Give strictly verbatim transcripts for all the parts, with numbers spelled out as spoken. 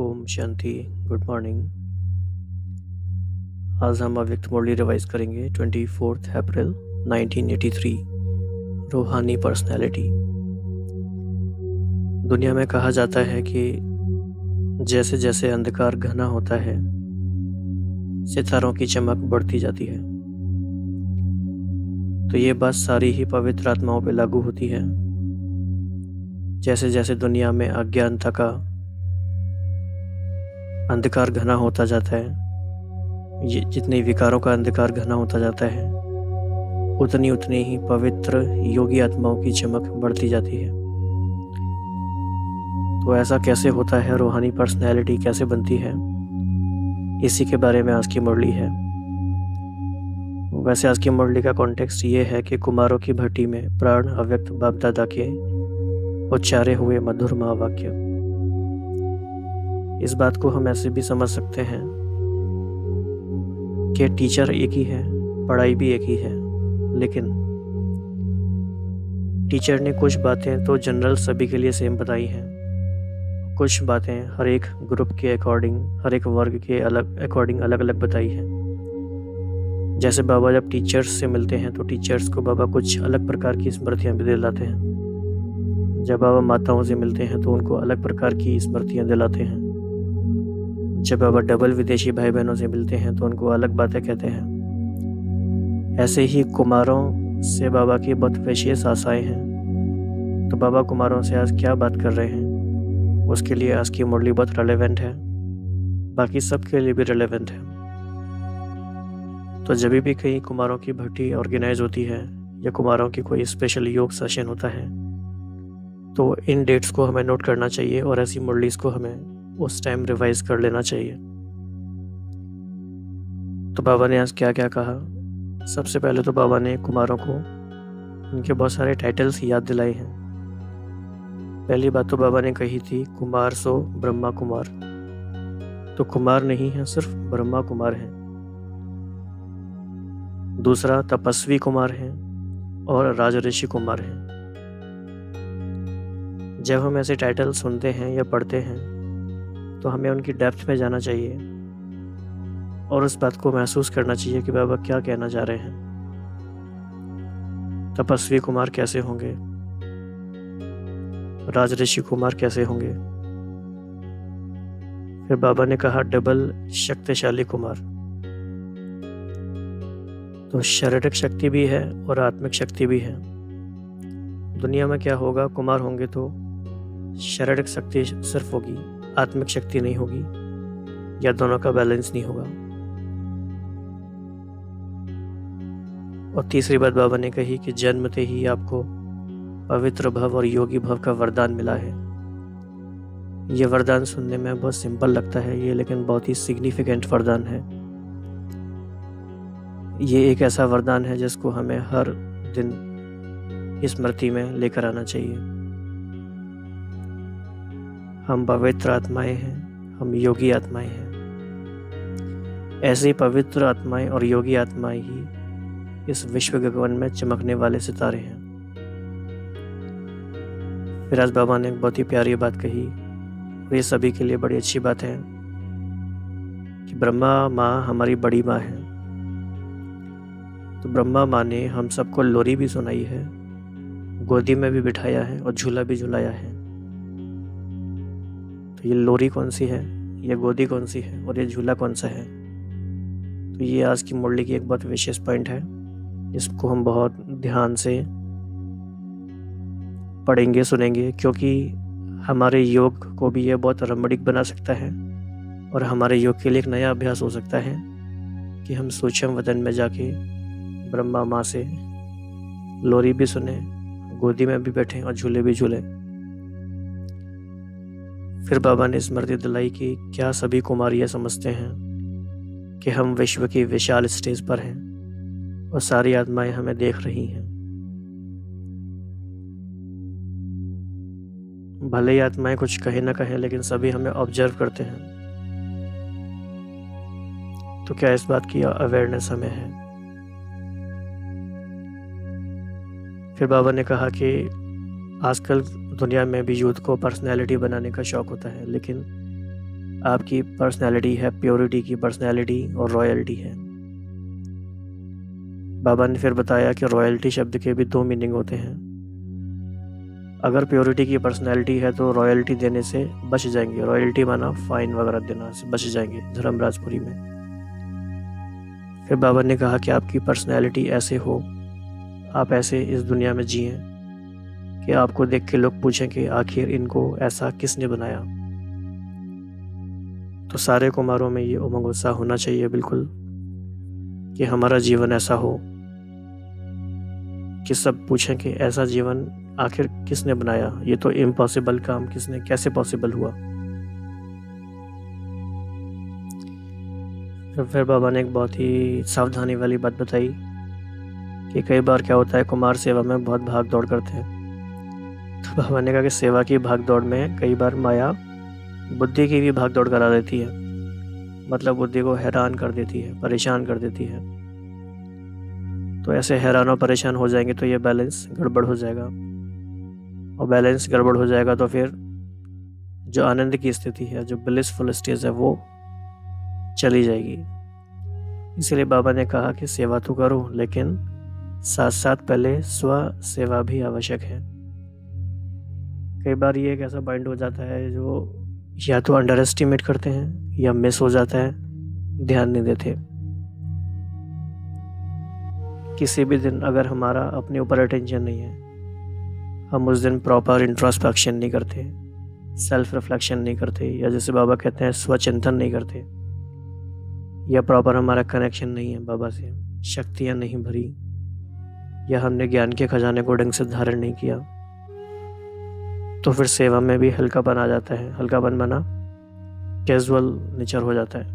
Om Shanti. Good morning. आज हम अव्यक्त मुरली रिवाइज करेंगे चौबीस अप्रैल उन्नीस सौ तिरासी। रूहानी पर्सनैलिटी। दुनिया में कहा जाता है कि जैसे जैसे अंधकार घना होता है सितारों की चमक बढ़ती जाती है, तो ये बात सारी ही पवित्र आत्माओं पर लागू होती है। जैसे जैसे दुनिया में अज्ञानता का अंधकार घना होता जाता है, ये जितने विकारों का अंधकार घना होता जाता है, उतनी उतनी ही पवित्र योगी आत्माओं की चमक बढ़ती जाती है। तो ऐसा कैसे होता है, रूहानी पर्सनैलिटी कैसे बनती है, इसी के बारे में आज की मुरली है। वैसे आज की मुरली का कॉन्टेक्स्ट ये है कि कुमारों की भट्टी में प्राण अव्यक्त बाप दादा के उच्चारे हुए मधुर महावाक्य। इस बात को हम ऐसे भी समझ सकते हैं कि टीचर एक ही है, पढ़ाई भी एक ही है, लेकिन टीचर ने कुछ बातें तो जनरल सभी के लिए सेम बताई हैं, कुछ बातें हर एक ग्रुप के अकॉर्डिंग, हर एक वर्ग के अलग अकॉर्डिंग अलग अलग बताई हैं। जैसे बाबा जब टीचर्स से मिलते हैं तो टीचर्स को बाबा कुछ अलग प्रकार की स्मृतियाँ भी दिलाते हैं। जब बाबा माताओं से मिलते हैं तो उनको अलग प्रकार की स्मृतियाँ दिलाते हैं। जब बाबा डबल विदेशी भाई बहनों से मिलते हैं तो उनको अलग बातें कहते हैं। ऐसे ही कुमारों से बाबा की बहुत विशेष आशाएं हैं, तो बाबा कुमारों से आज क्या बात कर रहे हैं, उसके लिए आज की मुरली बहुत रेलेवेंट है, बाकी सब के लिए भी रेलेवेंट है। तो जब भी कहीं कुमारों की भट्टी ऑर्गेनाइज होती है या कुमारों की कोई स्पेशल योग सेशन होता है, तो इन डेट्स को हमें नोट करना चाहिए और ऐसी मुरलीज को हमें उस टाइम रिवाइज कर लेना चाहिए। तो बाबा ने आज क्या क्या कहा। सबसे पहले तो बाबा ने कुमारों को उनके बहुत सारे टाइटल्स याद दिलाए हैं। पहली बात तो बाबा ने कही थी, कुमार सो ब्रह्मा कुमार। तो कुमार नहीं है, सिर्फ ब्रह्मा कुमार है। दूसरा, तपस्वी कुमार है और राजऋषि कुमार है। जब हम ऐसे टाइटल सुनते हैं या पढ़ते हैं तो हमें उनकी डेप्थ में जाना चाहिए और उस बात को महसूस करना चाहिए कि बाबा क्या कहना चाह रहे हैं। तपस्वी कुमार कैसे होंगे, राजऋषि कुमार कैसे होंगे। फिर बाबा ने कहा डबल शक्तिशाली कुमार। तो शारीरिक शक्ति भी है और आत्मिक शक्ति भी है। दुनिया में क्या होगा, कुमार होंगे तो शारीरिक शक्ति सिर्फ होगी, आत्मिक शक्ति नहीं होगी, या दोनों का बैलेंस नहीं होगा। और तीसरी बात बाबा ने कही कि जन्मते ही आपको पवित्र भाव और योगी भाव का वरदान मिला है। ये वरदान सुनने में बहुत सिंपल लगता है ये, लेकिन बहुत ही सिग्निफिकेंट वरदान है। ये एक ऐसा वरदान है जिसको हमें हर दिन स्मृति में लेकर आना चाहिए। हम पवित्र आत्माएं हैं, हम योगी आत्माएं हैं। ऐसी पवित्र आत्माएं और योगी आत्माएं ही इस विश्व गगन में चमकने वाले सितारे हैं। फिर आज बाबा ने एक बहुत ही प्यारी बात कही, ये सभी के लिए बड़ी अच्छी बात है, कि ब्रह्मा माँ हमारी बड़ी माँ है। तो ब्रह्मा माँ ने हम सबको लोरी भी सुनाई है, गोदी में भी बिठाया है और झूला भी झुलाया है। तो ये लोरी कौन सी है, ये गोदी कौन सी है और ये झूला कौन सा है। तो ये आज की मुरली की एक बहुत विशेष पॉइंट है, इसको हम बहुत ध्यान से पढ़ेंगे, सुनेंगे, क्योंकि हमारे योग को भी ये बहुत रमणीक बना सकता है और हमारे योग के लिए एक नया अभ्यास हो सकता है कि हम सूक्ष्म वतन में जाके ब्रह्मा माँ से लोरी भी सुने, गोदी में भी बैठें और झूले भी झूलें। फिर बाबा ने स्मृति दिलाई कि क्या सभी कुमार यह समझते हैं कि हम विश्व की विशाल स्टेज पर हैं और सारी आत्माएं हमें देख रही हैं। भले ही आत्माएं कुछ कहे ना कहे, लेकिन सभी हमें ऑब्जर्व करते हैं। तो क्या इस बात की अवेयरनेस हमें है। फिर बाबा ने कहा कि आजकल दुनिया में भी यूथ को पर्सनैलिटी बनाने का शौक होता है, लेकिन आपकी पर्सनैलिटी है, प्योरिटी की पर्सनैलिटी और रॉयल्टी है। बाबा ने फिर बताया कि रॉयल्टी शब्द के भी दो मीनिंग होते हैं। अगर प्योरिटी की पर्सनैलिटी है तो रॉयल्टी देने से बच जाएंगे, रॉयल्टी माना फाइन वगैरह देना से बच जाएंगे धर्मराजपुरी में। फिर बाबा ने कहा कि आपकी पर्सनैलिटी ऐसे हो, आप ऐसे इस दुनिया में जिए कि आपको देख के लोग पूछें कि आखिर इनको ऐसा किसने बनाया। तो सारे कुमारों में ये उमंग उत्साह होना चाहिए बिल्कुल कि हमारा जीवन ऐसा हो कि सब पूछें कि ऐसा जीवन आखिर किसने बनाया, ये तो इम्पॉसिबल काम किसने कैसे पॉसिबल हुआ। फिर बाबा ने एक बहुत ही सावधानी वाली बात बताई कि कई बार क्या होता है, कुमार सेवा में बहुत भाग दौड़ करते हैं। तो बाबा ने कहा कि सेवा की भाग दौड़ में कई बार माया बुद्धि की भी भाग दौड़ करा देती है, मतलब बुद्धि को हैरान कर देती है, परेशान कर देती है। तो ऐसे हैरान और परेशान हो जाएंगे तो ये बैलेंस गड़बड़ हो जाएगा, और बैलेंस गड़बड़ हो जाएगा तो फिर जो आनंद की स्थिति है, जो ब्लिसफुल स्टेज है, वो चली जाएगी। इसलिए बाबा ने कहा कि सेवा तो करो, लेकिन साथ साथ पहले स्व सेवा भी आवश्यक है। कई बार ये एक ऐसा बाइंड हो जाता है जो या तो अंडर एस्टिमेट करते हैं या मिस हो जाता है, ध्यान नहीं देते। किसी भी दिन अगर हमारा अपने ऊपर अटेंशन नहीं है, हम उस दिन प्रॉपर इंट्रोस्पेक्शन नहीं करते, सेल्फ रिफ्लेक्शन नहीं करते, या जैसे बाबा कहते हैं स्वचिंतन नहीं करते, या प्रॉपर हमारा कनेक्शन नहीं है बाबा से, शक्तियाँ नहीं भरी, या हमने ज्ञान के खजाने को ढंग से धारण नहीं किया, तो फिर सेवा में भी हल्कापन आ जाता है। हल्कापन बना कैजुअल नेचर हो जाता है।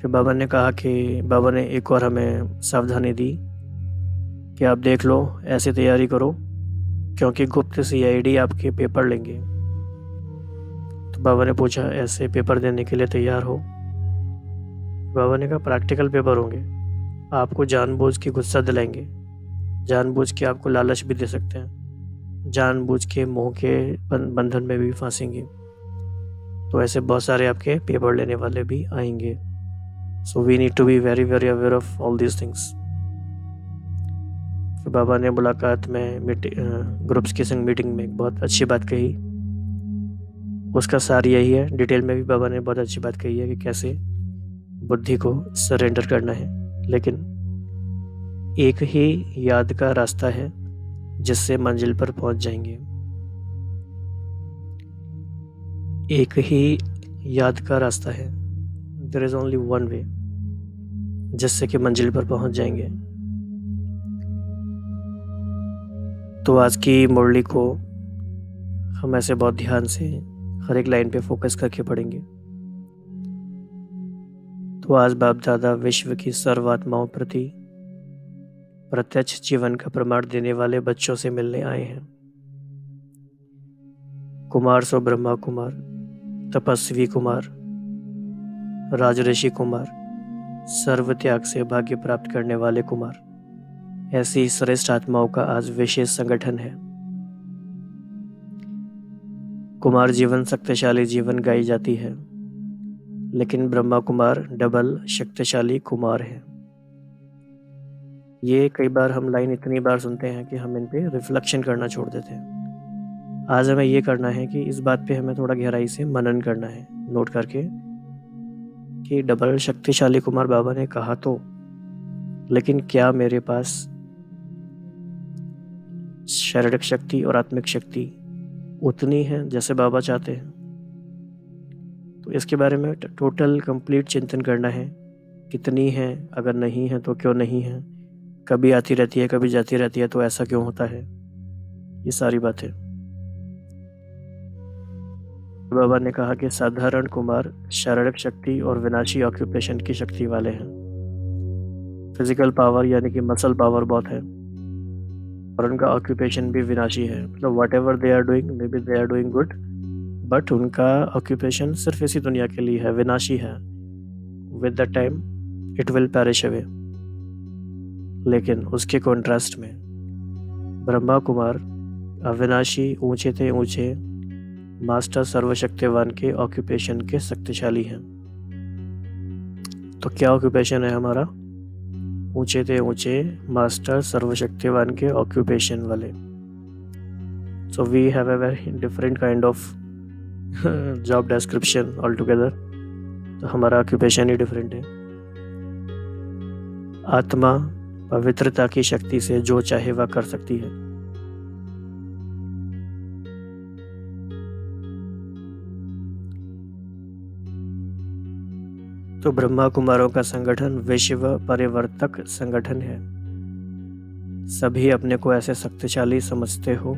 फिर बाबा ने कहा कि बाबा ने एक और हमें सावधानी दी कि आप देख लो, ऐसी तैयारी करो क्योंकि गुप्त सीआईडी आपके पेपर लेंगे। तो बाबा ने पूछा ऐसे पेपर देने के लिए तैयार हो? बाबा ने कहा प्रैक्टिकल पेपर होंगे, आपको जानबूझ के गुस्सा दिलाएंगे, जानबूझ के आपको लालच भी दे सकते हैं, जानबूझ के मोह के बंधन में भी फांसेंगे। तो ऐसे बहुत सारे आपके पेपर लेने वाले भी आएंगे। So we need to be very very aware of all these things. फिर बाबा ने मुलाकात में ग्रुप्स के संग मीटिंग में एक बहुत अच्छी बात कही, उसका सार यही है। डिटेल में भी बाबा ने बहुत अच्छी बात कही है कि कैसे बुद्धि को सरेंडर करना है, लेकिन एक ही याद का रास्ता है जिससे मंजिल पर पहुंच जाएंगे। एक ही याद का रास्ता है, there is only one way, जिससे कि मंजिल पर पहुंच जाएंगे। तो आज की मुरली को हम ऐसे बहुत ध्यान से हर एक लाइन पे फोकस करके पढ़ेंगे। तो आज बाप दादा विश्व की सर्वात्माओं प्रति प्रत्यक्ष जीवन का प्रमाण देने वाले बच्चों से मिलने आए हैं। कुमार सो ब्रह्मा कुमार, तपस्वी कुमार, राजऋषि कुमार, सर्व त्याग से भाग्य प्राप्त करने वाले कुमार, ऐसी श्रेष्ठ आत्माओं का आज विशेष संगठन है। कुमार जीवन शक्तिशाली जीवन गाई जाती है, लेकिन ब्रह्मा कुमार डबल शक्तिशाली कुमार है। ये कई बार हम लाइन इतनी बार सुनते हैं कि हम इन पे रिफ्लेक्शन करना छोड़ देते हैं। आज हमें ये करना है कि इस बात पे हमें थोड़ा गहराई से मनन करना है, नोट करके कि डबल शक्तिशाली कुमार बाबा ने कहा तो, लेकिन क्या मेरे पास शारीरिक शक्ति और आत्मिक शक्ति उतनी है जैसे बाबा चाहते हैं? तो इसके बारे में टोटल कंप्लीट चिंतन करना है। कितनी है, अगर नहीं है तो क्यों नहीं है, कभी आती रहती है कभी जाती रहती है, तो ऐसा क्यों होता है, ये सारी बातें। बाबा ने कहा कि साधारण कुमार शारीरिक शक्ति और विनाशी ऑक्यूपेशन की शक्ति वाले हैं, फिजिकल पावर यानी कि मसल पावर बहुत है, और उनका ऑक्यूपेशन भी विनाशी है, मतलब whatever they are doing maybe they are doing good, but उनका ऑक्यूपेशन सिर्फ इसी दुनिया के लिए है, विनाशी है, with the time it will perish away. लेकिन उसके कॉन्ट्रास्ट में ब्रह्मा कुमार अविनाशी, ऊंचे थे ऊंचे, मास्टर सर्वशक्तिवान के ऑक्यूपेशन के शक्तिशाली हैं। तो क्या ऑक्यूपेशन है हमारा? ऊंचे थे ऊंचे मास्टर सर्वशक्तिवान के ऑक्यूपेशन वाले। So we have a very different kind of job description all together. तो हमारा ऑक्यूपेशन ही डिफरेंट है। आत्मा पवित्रता की शक्ति से जो चाहे वह कर सकती है। तो ब्रह्मा कुमारों का संगठन विश्व परिवर्तक संगठन है। सभी अपने को ऐसे शक्तिशाली समझते हो।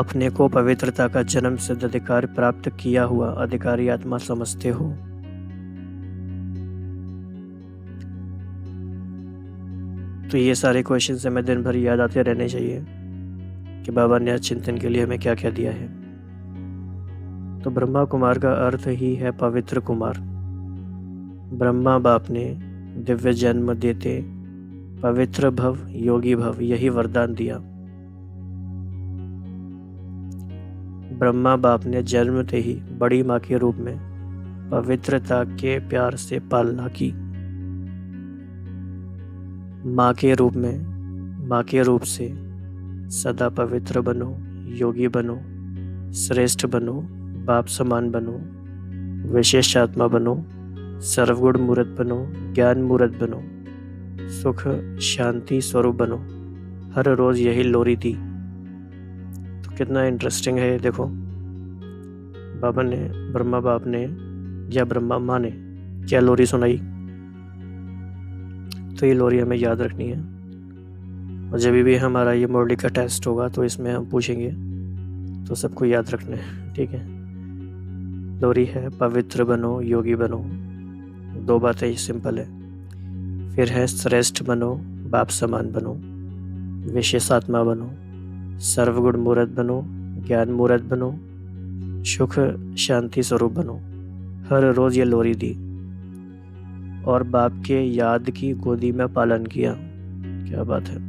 अपने को पवित्रता का जन्म सिद्ध अधिकार प्राप्त किया हुआ अधिकारी आत्मा समझते हो। तो ये सारे क्वेश्चन हमें दिन भर याद आते रहने चाहिए कि बाबा ने चिंतन के लिए हमें क्या क्या दिया है। तो ब्रह्मा कुमार का अर्थ ही है पवित्र कुमार। ब्रह्मा बाप ने दिव्य जन्म देते पवित्र भव योगी भव यही वरदान दिया। ब्रह्मा बाप ने जन्मते ही बड़ी माँ के रूप में पवित्रता के प्यार से पालना की। माँ के रूप में माँ के रूप से सदा पवित्र बनो, योगी बनो, श्रेष्ठ बनो, बाप समान बनो, विशेष आत्मा बनो, सर्वगुण मूर्त बनो, ज्ञान मूर्त बनो, सुख शांति स्वरूप बनो। हर रोज यही लोरी थी। तो कितना इंटरेस्टिंग है देखो। बाबा ने ब्रह्मा बाप ने या ब्रह्मा माँ ने क्या लोरी सुनाई। तो ये लोरी हमें याद रखनी है। और जब भी हमारा ये मुरली का टेस्ट होगा तो इसमें हम पूछेंगे, तो सबको याद रखना है, ठीक है। लोरी है पवित्र बनो, योगी बनो, दो बातें ही सिंपल है। फिर है श्रेष्ठ बनो, बाप समान बनो, विशेष आत्मा बनो, सर्वगुण मूर्त बनो, ज्ञान मूर्त बनो, सुख शांति स्वरूप बनो। हर रोज ये लोरी दी और बाप के याद की गोदी में पालन किया, क्या बात है।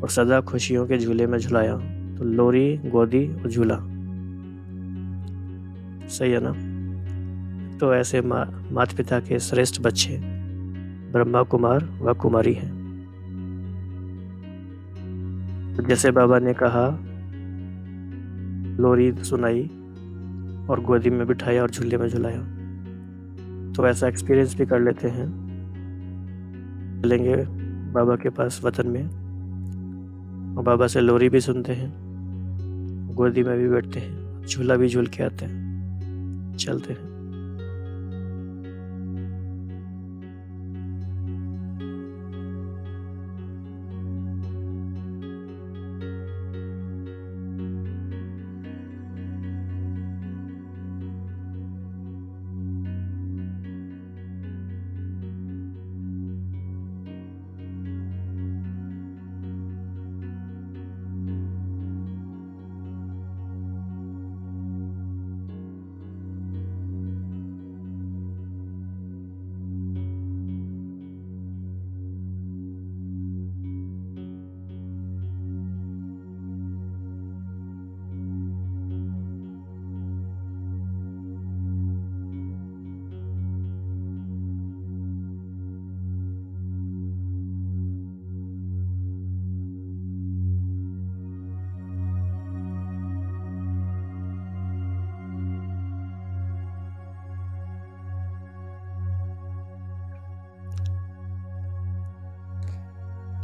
और सदा खुशियों के झूले में झुलाया। तो लोरी, गोदी और झूला, सही है ना। तो ऐसे मा, माता पिता के श्रेष्ठ बच्चे ब्रह्मा कुमार व कुमारी हैं। जैसे बाबा ने कहा, लोरी सुनाई और गोदी में बिठाया और झूले में झुलाया। तो ऐसा एक्सपीरियंस भी कर लेते हैं। चलेंगे बाबा के पास वतन में और बाबा से लोरी भी सुनते हैं, गोदी में भी बैठते हैं, झूला भी झूल के आते हैं। चलते हैं।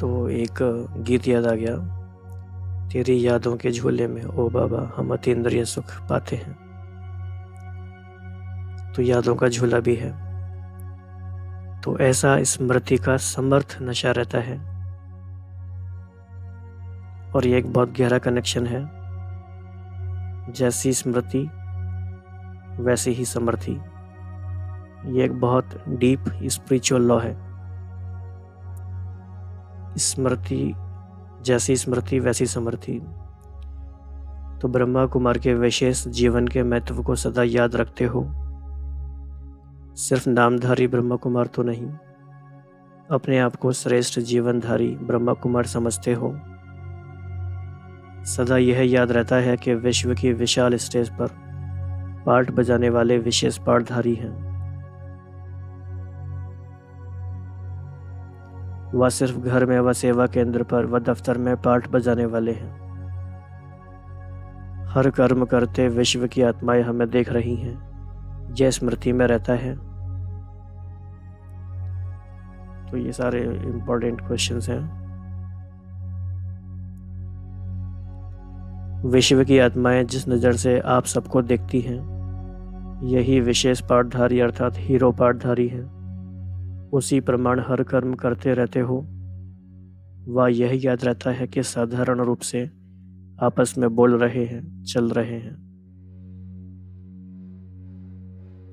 तो एक गीत याद आ गया, तेरी यादों के झूले में ओ बाबा हम अतीन्द्रिय सुख पाते हैं। तो यादों का झूला भी है। तो ऐसा स्मृति का समर्थ नशा रहता है। और ये एक बहुत गहरा कनेक्शन है। जैसी स्मृति वैसी ही समर्थी। ये एक बहुत डीप स्पिरिचुअल लॉ है। स्मृति जैसी स्मृति वैसी समर्थी। तो ब्रह्मा कुमार के विशेष जीवन के महत्व को सदा याद रखते हो। सिर्फ नामधारी ब्रह्मा कुमार तो नहीं, अपने आप को श्रेष्ठ जीवनधारी ब्रह्मा कुमार समझते हो। सदा यह याद रहता है कि विश्व की विशाल स्टेज पर पाठ बजाने वाले विशेष पाठधारी हैं। वह सिर्फ घर में व सेवा केंद्र पर व दफ्तर में पाठ बजाने वाले हैं। हर कर्म करते विश्व की आत्माएं हमें देख रही हैं, यह स्मृति में रहता है। तो ये सारे इंपॉर्टेंट क्वेश्चंस हैं। विश्व की आत्माएं जिस नज़र से आप सबको देखती हैं, यही विशेष पाठधारी अर्थात हीरो पाठधारी है। उसी प्रमाण हर कर्म करते रहते हो। वह यह याद रहता है कि साधारण रूप से आपस में बोल रहे हैं, चल रहे हैं।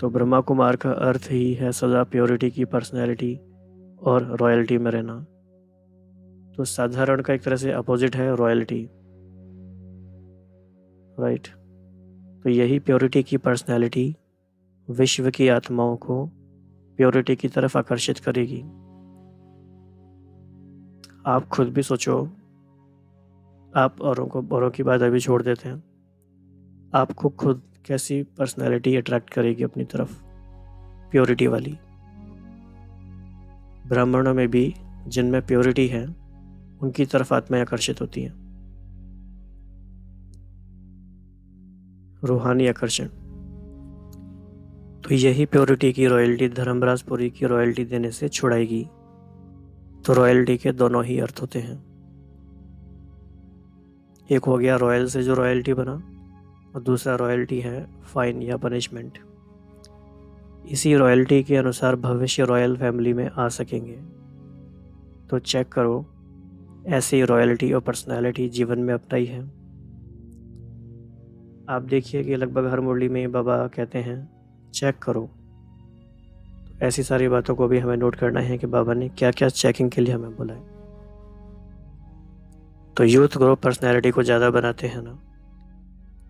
तो ब्रह्मा कुमार का अर्थ ही है सदा प्योरिटी की पर्सनैलिटी और रॉयल्टी में रहना। तो साधारण का एक तरह से अपोजिट है रॉयल्टी, राइट right. तो यही प्योरिटी की पर्सनैलिटी विश्व की आत्माओं को प्योरिटी की तरफ आकर्षित करेगी। आप खुद भी सोचो, आप औरों को औरों की बात अभी छोड़ देते हैं, आपको खुद कैसी पर्सनैलिटी अट्रैक्ट करेगी अपनी तरफ, प्योरिटी वाली। ब्राह्मणों में भी जिनमें प्योरिटी है उनकी तरफ आत्माएं आकर्षित होती हैं, रूहानी आकर्षण। तो यही प्योरिटी की रॉयल्टी धर्मराजपुरी की रॉयल्टी देने से छुड़ाएगी। तो रॉयल्टी के दोनों ही अर्थ होते हैं। एक हो गया रॉयल से जो रॉयल्टी बना, और दूसरा रॉयल्टी है फाइन या पनिशमेंट। इसी रॉयल्टी के अनुसार भविष्य रॉयल फैमिली में आ सकेंगे। तो चेक करो, ऐसी रॉयल्टी और पर्सनैलिटी जीवन में अपनाई है। आप देखिए कि लगभग हर मुरली में बाबा कहते हैं चेक करो। तो ऐसी सारी बातों को भी हमें नोट करना है कि बाबा ने क्या क्या चेकिंग के लिए हमें बोला है। तो यूथ ग्रुप पर्सनैलिटी को ज़्यादा बनाते हैं ना,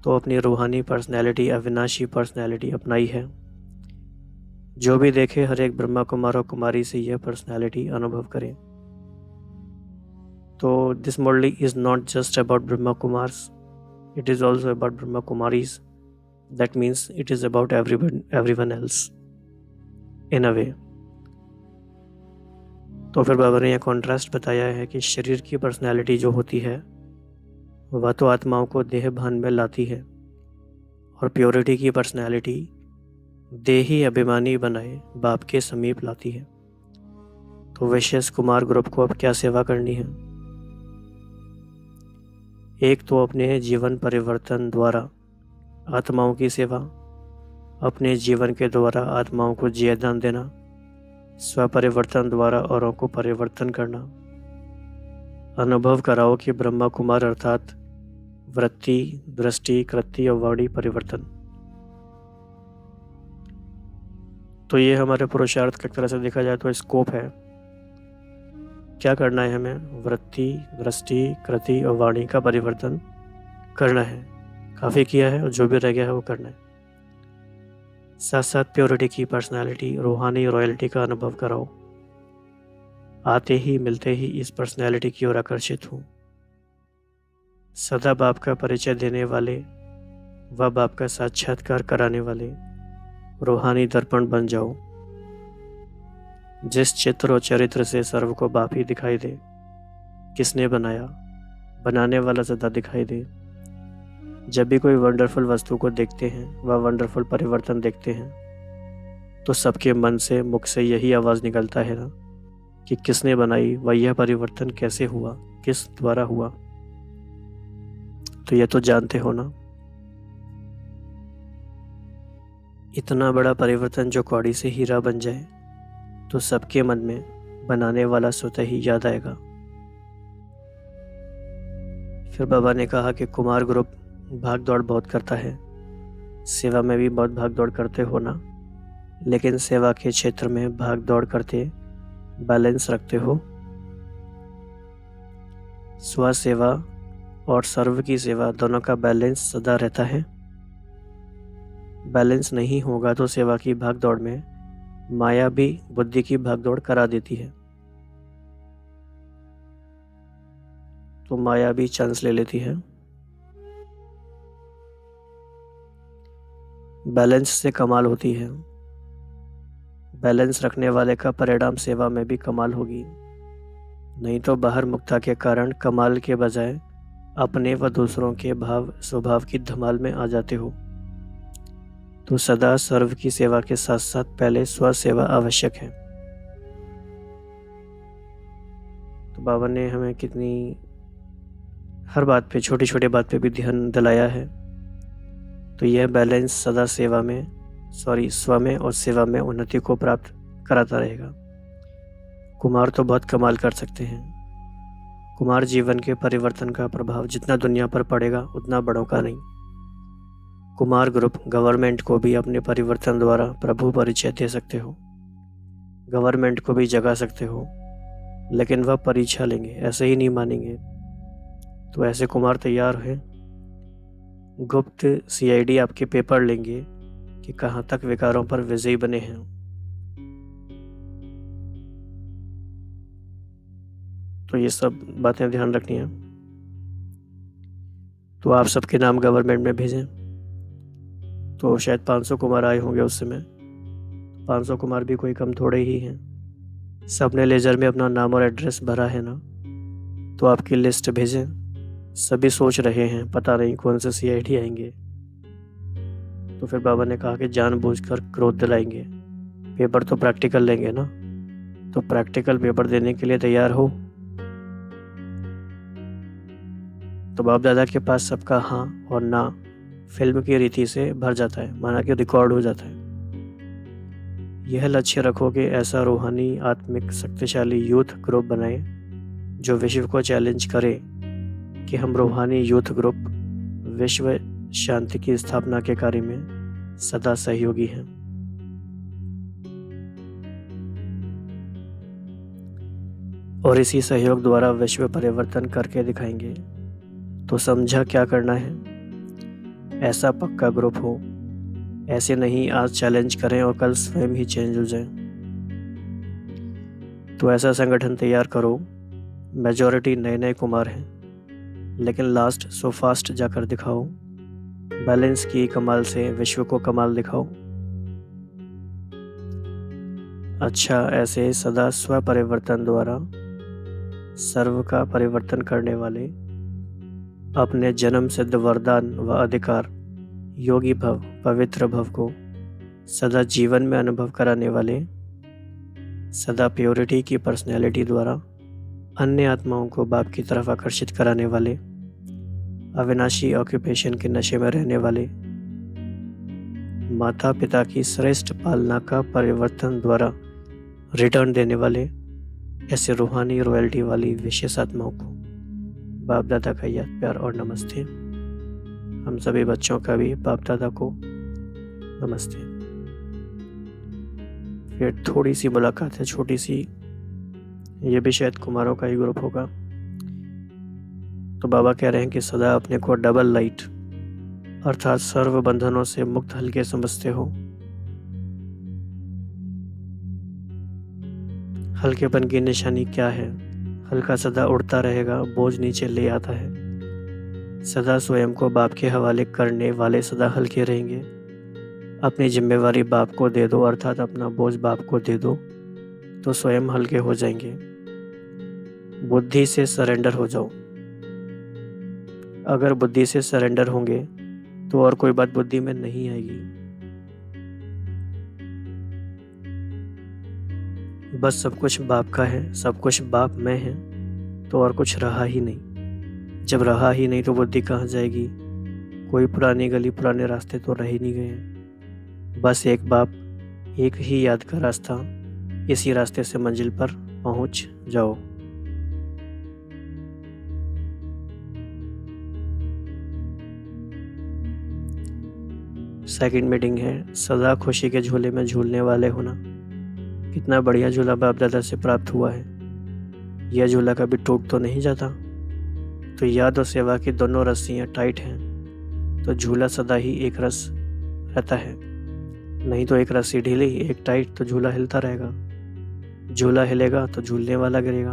तो अपनी रूहानी पर्सनैलिटी अविनाशी पर्सनैलिटी अपनाई है। जो भी देखे हर एक ब्रह्मा कुमार और कुमारी से यह पर्सनैलिटी अनुभव करें। तो this Murli is not just about Brahma Kumaris, it is also about Brahma Kumaris. That means it is about everyone everyone else in a way. तो फिर बाबा ने यह कॉन्ट्रास्ट बताया है कि शरीर की पर्सनैलिटी जो होती है वह तो आत्माओं को देह भान में लाती है, और प्योरिटी की पर्सनैलिटी देही अभिमानी बनाए बाप के समीप लाती है। तो विशेष कुमार ग्रुप को अब क्या सेवा करनी है? एक तो अपने जीवन परिवर्तन द्वारा आत्माओं की सेवा, अपने जीवन के द्वारा आत्माओं को जीवदान देना, स्वपरिवर्तन द्वारा औरों को परिवर्तन करना। अनुभव कराओ कि ब्रह्मा कुमार अर्थात वृत्ति, दृष्टि, कृति और वाणी परिवर्तन। तो ये हमारे पुरुषार्थ की तरह से देखा जाए तो स्कोप है। क्या करना है हमें? वृत्ति, दृष्टि, कृति और वाणी का परिवर्तन करना है। काफ़ी किया है और जो भी रह गया है वो करना है। साथ साथ प्योरिटी की पर्सनालिटी, रूहानी रॉयल्टी का अनुभव कराओ। आते ही मिलते ही इस पर्सनालिटी की ओर आकर्षित हो। सदा बाप का परिचय देने वाले व बाप का साक्षात्कार कराने वाले रूहानी दर्पण बन जाओ, जिस चित्र और चरित्र से सर्व को बाप ही दिखाई दे। किसने बनाया? बनाने वाला सदा दिखाई दे। जब भी कोई वंडरफुल वस्तु को देखते हैं व वंडरफुल परिवर्तन देखते हैं, तो सबके मन से, मुख से यही आवाज़ निकलता है ना कि किसने बनाई व यह परिवर्तन कैसे हुआ, किस द्वारा हुआ। तो यह तो जानते हो ना। इतना बड़ा परिवर्तन जो कौड़ी से हीरा बन जाए, तो सबके मन में बनाने वाला स्वतः ही याद आएगा। फिर बाबा ने कहा कि कुमार ग्रुप भाग दौड़ बहुत करता है, सेवा में भी बहुत भाग दौड़ करते हो ना, लेकिन सेवा के क्षेत्र में भाग दौड़ करते बैलेंस रखते हो। स्व सेवा और सर्व की सेवा दोनों का बैलेंस सदा रहता है। बैलेंस नहीं होगा तो सेवा की भाग दौड़ में माया भी बुद्धि की भागदौड़ करा देती है। तो माया भी चांस ले लेती है बैलेंस से कमाल होती है। बैलेंस रखने वाले का परिणाम सेवा में भी कमाल होगी, नहीं तो बाहर मुक्ता के कारण कमाल के बजाय अपने व दूसरों के भाव स्वभाव की धमाल में आ जाते हो। तो सदा सर्व की सेवा के साथ साथ पहले स्व सेवा आवश्यक है। तो बाबा ने हमें कितनी हर बात पे, छोटी छोटी बात पे भी ध्यान दिलाया है। तो यह बैलेंस सदा सेवा में सॉरी स्व में और सेवा में उन्नति को प्राप्त कराता रहेगा। कुमार तो बहुत कमाल कर सकते हैं। कुमार जीवन के परिवर्तन का प्रभाव जितना दुनिया पर पड़ेगा उतना बड़ों का नहीं। कुमार ग्रुप गवर्नमेंट को भी अपने परिवर्तन द्वारा प्रभु परिचय दे सकते हो, गवर्नमेंट को भी जगा सकते हो, लेकिन वह परीक्षा लेंगे, ऐसे ही नहीं मानेंगे। तो ऐसे कुमार तैयार हैं। गुप्त सीआईडी आपके पेपर लेंगे कि कहाँ तक विकारों पर विजयी बने हैं। तो ये सब बातें ध्यान रखनी है। तो आप सबके नाम गवर्नमेंट में भेजें तो शायद पाँच सौ कुमार आए होंगे उस समय। पाँच सौ कुमार भी कोई कम थोड़े ही हैं, सबने लेजर में अपना नाम और एड्रेस भरा है ना। तो आपकी लिस्ट भेजें। सभी सोच रहे हैं पता नहीं कौन से सीआईडी आएंगे। तो फिर बाबा ने कहा कि जानबूझकर क्रोध दिलाएंगे, पेपर तो प्रैक्टिकल लेंगे ना, तो प्रैक्टिकल पेपर देने के लिए तैयार हो। तो बाप दादा के पास सबका हाँ और ना फिल्म की रीति से भर जाता है, माना कि रिकॉर्ड हो जाता है। यह लक्ष्य रखो कि ऐसा रूहानी आत्मिक शक्तिशाली यूथ ग्रुप बनाए जो विश्व को चैलेंज करे कि हम रूहानी यूथ ग्रुप विश्व शांति की स्थापना के कार्य में सदा सहयोगी हैं। और इसी सहयोग द्वारा विश्व परिवर्तन करके दिखाएंगे। तो समझा क्या करना है। ऐसा पक्का ग्रुप हो, ऐसे नहीं आज चैलेंज करें और कल स्वयं ही चेंज हो जाएं। तो ऐसा संगठन तैयार करो। मेजॉरिटी नए नए कुमार हैं, लेकिन लास्ट सो फास्ट जाकर दिखाओ। बैलेंस की कमाल से विश्व को कमाल दिखाओ। अच्छा, ऐसे सदा स्व परिवर्तन द्वारा सर्व का परिवर्तन करने वाले, अपने जन्म सिद्ध वरदान व अधिकार योगी भव पवित्र भव को सदा जीवन में अनुभव कराने वाले, सदा प्योरिटी की पर्सनैलिटी द्वारा अन्य आत्माओं को बाप की तरफ आकर्षित कराने वाले, अविनाशी ऑक्यूपेशन के नशे में रहने वाले, माता पिता की श्रेष्ठ पालना का परिवर्तन द्वारा रिटर्न देने वाले, ऐसे रूहानी रॉयल्टी वाली विशेष आत्माओं को बाप दादा का याद प्यार और नमस्ते। हम सभी बच्चों का भी बाप दादा को नमस्ते। फिर थोड़ी सी मुलाकात है, छोटी सी, ये भी शायद कुमारों का ही ग्रुप होगा। तो बाबा कह रहे हैं कि सदा अपने को डबल लाइट अर्थात सर्व बंधनों से मुक्त हल्के समझते हो। हल्केपन की निशानी क्या है। हल्का सदा उड़ता रहेगा, बोझ नीचे ले आता है। सदा स्वयं को बाप के हवाले करने वाले सदा हल्के रहेंगे। अपनी जिम्मेवारी बाप को दे दो अर्थात अपना बोझ बाप को दे दो तो स्वयं हल्के हो जाएंगे। बुद्धि से सरेंडर हो जाओ। अगर बुद्धि से सरेंडर होंगे तो और कोई बात बुद्धि में नहीं आएगी। बस सब कुछ बाप का है, सब कुछ बाप में है, तो और कुछ रहा ही नहीं। जब रहा ही नहीं तो बुद्धि कहाँ जाएगी। कोई पुरानी गली पुराने रास्ते तो रह ही नहीं गए। बस एक बाप, एक ही याद का रास्ता, इसी रास्ते से मंजिल पर पहुँच जाओ। सेकंड मीटिंग है। सदा खुशी के झूले में झूलने वाले होना। कितना बढ़िया झूला बाप दादा से प्राप्त हुआ है। यह झूला कभी टूट तो नहीं जाता। तो याद और सेवा की दोनों रस्सियाँ टाइट हैं तो झूला सदा ही एक रस रहता है, नहीं तो एक रस्सी ढीली एक टाइट तो झूला हिलता रहेगा। झूला हिलेगा तो झूलने वाला गिरेगा।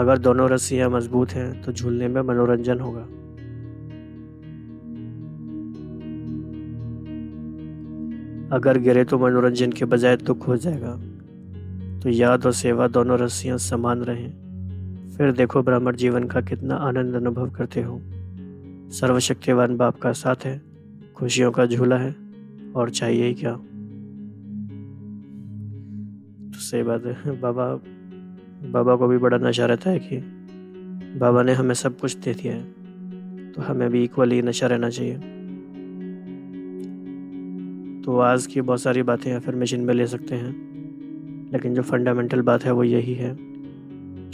अगर दोनों रस्सियाँ मजबूत हैं तो झूलने में मनोरंजन होगा। अगर गिरे तो मनोरंजन के बजाय दुख हो जाएगा। तो याद और सेवा दोनों रस्सियां समान रहें। फिर देखो ब्राह्मण जीवन का कितना आनंद अनुभव करते हो। सर्वशक्तिवान बाप का साथ है, खुशियों का झूला है, और चाहिए ही क्या। तो सही बात है। बाबा बाबा को भी बड़ा नशा रहता है कि बाबा ने हमें सब कुछ दे दिया है, तो हमें भी इक्वली नशा रहना चाहिए। तो आज की बहुत सारी बातें अफर्मेशन में ले सकते हैं, लेकिन जो फंडामेंटल बात है वो यही है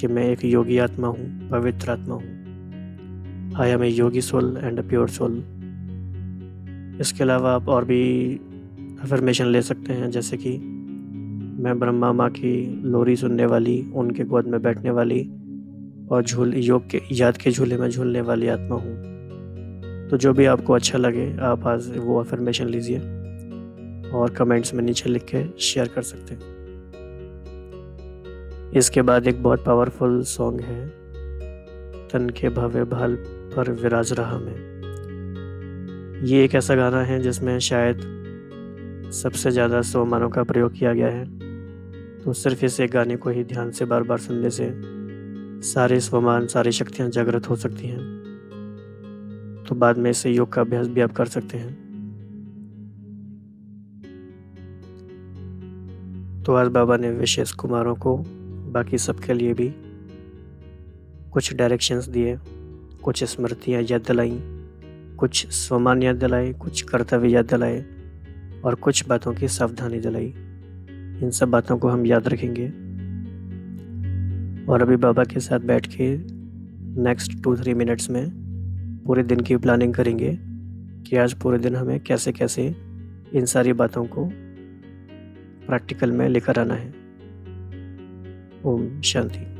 कि मैं एक योगी आत्मा हूँ, पवित्र आत्मा हूँ। I am a yogi soul and a pure soul. इसके अलावा आप और भी अफर्मेशन ले सकते हैं, जैसे कि मैं ब्रह्मा माँ की लोरी सुनने वाली, उनके गोद में बैठने वाली और झूल योग के याद के झूले में झूलने वाली आत्मा हूँ। तो जो भी आपको अच्छा लगे आप आज वो अफर्मेशन लीजिए और कमेंट्स में नीचे लिख के शेयर कर सकते हैं। इसके बाद एक बहुत पावरफुल सॉन्ग है, तन के भवे भाल पर विराज रहा मैं। ये एक ऐसा गाना है जिसमें शायद सबसे ज़्यादा सोमानों का प्रयोग किया गया है। तो सिर्फ इस एक गाने को ही ध्यान से बार बार सुनने से सारे सोमान, सारी शक्तियाँ जागृत हो सकती हैं। तो बाद में इसे योग का अभ्यास भी आप कर सकते हैं। तो आज बाबा ने विशेष कुमारों को, बाकी सबके लिए भी कुछ डायरेक्शंस दिए, कुछ स्मृतियाँ याद दिलाई, कुछ स्वमान याद दिलाए, कुछ कर्तव्य याद दिलाए और कुछ बातों की सावधानी दिलाई। इन सब बातों को हम याद रखेंगे और अभी बाबा के साथ बैठ के नेक्स्ट टू थ्री मिनट्स में पूरे दिन की प्लानिंग करेंगे कि आज पूरे दिन हमें कैसे कैसे इन सारी बातों को प्रैक्टिकल में लेकर आना है। ओम शांति।